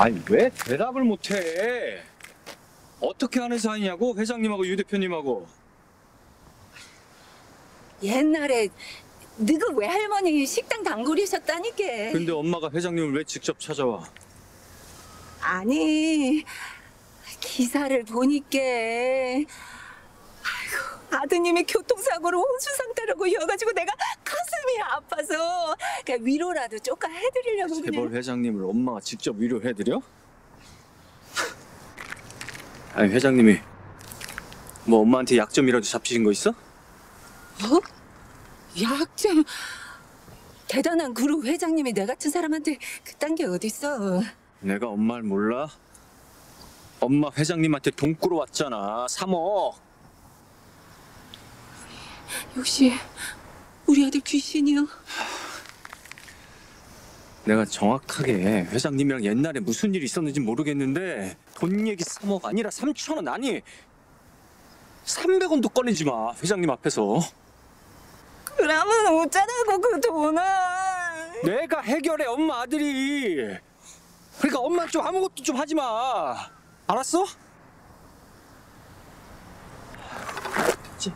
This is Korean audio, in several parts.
아니 왜 대답을 못해? 어떻게 하는 사이냐고 회장님하고 유 대표님하고. 옛날에 너희 외할머니 식당 단골이셨다니까. 근데 엄마가 회장님을 왜 직접 찾아와? 아니 기사를 보니까 아이고, 아드님이 교통사고로 혼수상태라고 이어가지고 내가 가슴이 아파서 그냥 위로라도 조금 해드리려고. 재벌 그냥. 회장님을 엄마가 직접 위로해드려? 아니 회장님이 뭐 엄마한테 약점이라도 잡히신 거 있어? 어? 약점? 대단한 그룹 회장님이 내 같은 사람한테 그딴 게 어딨어. 내가 엄마를 몰라? 엄마 회장님한테 돈 끌어왔잖아. 3억. 역시 우리 아들 귀신이요. 내가 정확하게 회장님이랑 옛날에 무슨 일이 있었는지 모르겠는데 돈 얘기 3억 아니라 3,000원 아니 300원도 꺼내지 마. 회장님 앞에서. 그러면 어쩌라고 그 돈을. 내가 해결해. 엄마 아들이. 그러니까 엄마 좀 아무것도 좀 하지 마. 알았어? 됐지.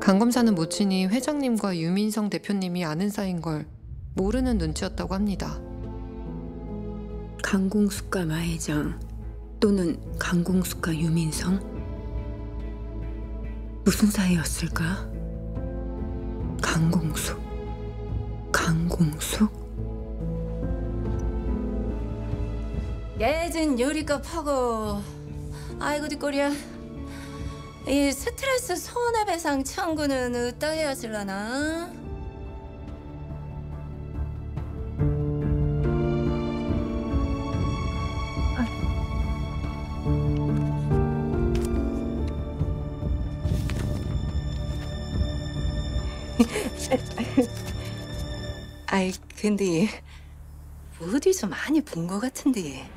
강 검사는 모친이 회장님과 유민성 대표님이 아는 사이인 걸 모르는 눈치였다고 합니다. 강공숙과 마회장 또는 강공숙과 유민성? 무슨 사이였을까? 강공숙, 강공숙? 예전 요리값 하고 아이고 뒷골이야. 이 스트레스 손해배상 청구는 어디다 해야 하실라나? 아이 근데 어디서 많이 본 것 같은데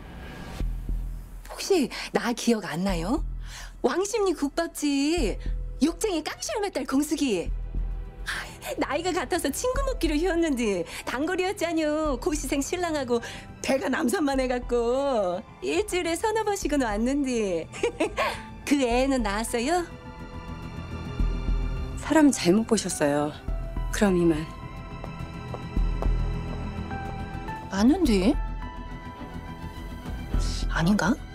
혹시 나 기억 안 나요? 왕십리 국밥집 욕쟁이 깡시엄의 딸 공숙이. 나이가 같아서 친구 먹기로 휘었는데 단골이었잖요. 고시생 신랑하고 배가 남산만 해갖고 일주일에 서너 번씩은 왔는데 그 애는 낳았어요? 사람 잘못 보셨어요. 그럼 이만. 아는데? 아닌가?